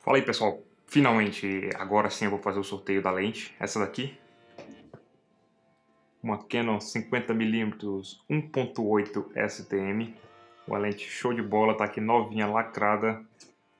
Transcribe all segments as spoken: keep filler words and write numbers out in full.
Fala aí, pessoal, finalmente, agora sim eu vou fazer o sorteio da lente, essa daqui, uma Canon cinquenta milímetros um ponto oito S T M, uma lente show de bola, tá aqui novinha, lacrada,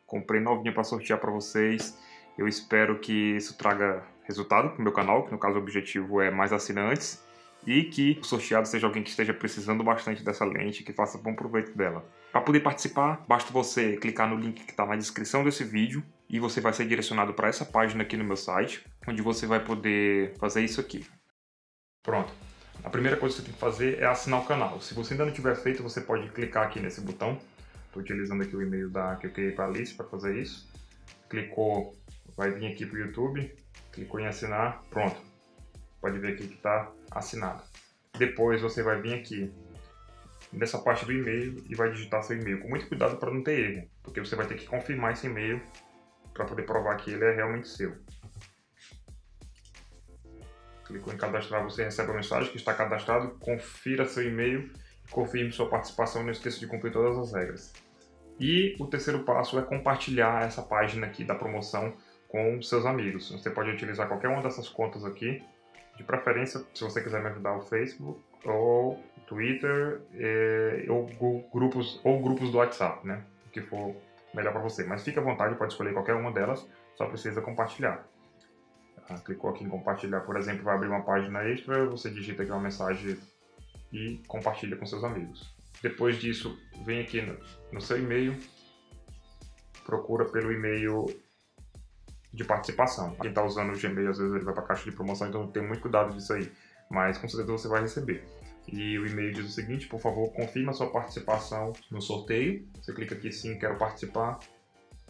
comprei novinha para sortear para vocês, eu espero que isso traga resultado pro meu canal, que no caso o objetivo é mais assinantes, e que o sorteado seja alguém que esteja precisando bastante dessa lente, que faça bom proveito dela. Para poder participar, basta você clicar no link que está na descrição desse vídeo e você vai ser direcionado para essa página aqui no meu site, onde você vai poder fazer isso aqui. Pronto. A primeira coisa que você tem que fazer é assinar o canal. Se você ainda não tiver feito, você pode clicar aqui nesse botão. Estou utilizando aqui o e-mail da, que eu criei para a Alice para fazer isso. Clicou, vai vir aqui para o YouTube, clicou em assinar, pronto. Pode ver aqui que está assinado. Depois você vai vir aqui nessa parte do e-mail e vai digitar seu e-mail com muito cuidado para não ter erro, porque você vai ter que confirmar esse e-mail para poder provar que ele é realmente seu. Clicou em cadastrar, você recebe a mensagem que está cadastrado, confira seu e-mail, confirme sua participação, não esqueça de cumprir todas as regras. E o terceiro passo é compartilhar essa página aqui da promoção com seus amigos. Você pode utilizar qualquer uma dessas contas aqui, de preferência, se você quiser me ajudar, o Facebook ou Twitter eh, ou grupos ou grupos do WhatsApp, né? O que for melhor para você. Mas fique à vontade, pode escolher qualquer uma delas, só precisa compartilhar. Ah, clicou aqui em compartilhar, por exemplo, vai abrir uma página extra, você digita aqui uma mensagem e compartilha com seus amigos. Depois disso, vem aqui no, no seu e-mail, procura pelo e-mail de participação. Quem está usando o Gmail, às vezes ele vai para a caixa de promoção, então tem muito cuidado disso aí, mas com certeza você vai receber. E o e-mail diz o seguinte: por favor, confirma sua participação no sorteio. Você clica aqui, sim, quero participar.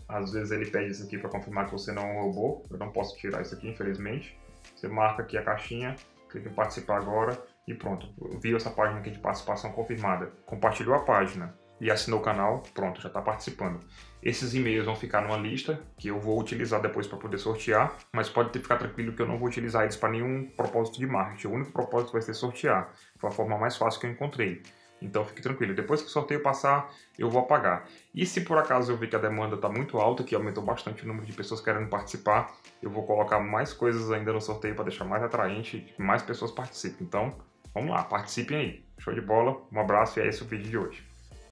Às vezes ele pede isso aqui para confirmar que você não é um robô, eu não posso tirar isso aqui, infelizmente. Você marca aqui a caixinha, clica em participar agora e pronto, viu essa página aqui de participação confirmada. Compartilhou a página e assinou o canal, pronto, já está participando. Esses e-mails vão ficar numa lista que eu vou utilizar depois para poder sortear, mas pode ter que ficar tranquilo que eu não vou utilizar eles para nenhum propósito de marketing. O único propósito vai ser sortear, foi a forma mais fácil que eu encontrei. Então fique tranquilo, depois que o sorteio passar, eu vou apagar. E se por acaso eu ver que a demanda está muito alta, que aumentou bastante o número de pessoas querendo participar, eu vou colocar mais coisas ainda no sorteio para deixar mais atraente e que mais pessoas participem. Então, vamos lá, participem aí. Show de bola, um abraço e é esse o vídeo de hoje.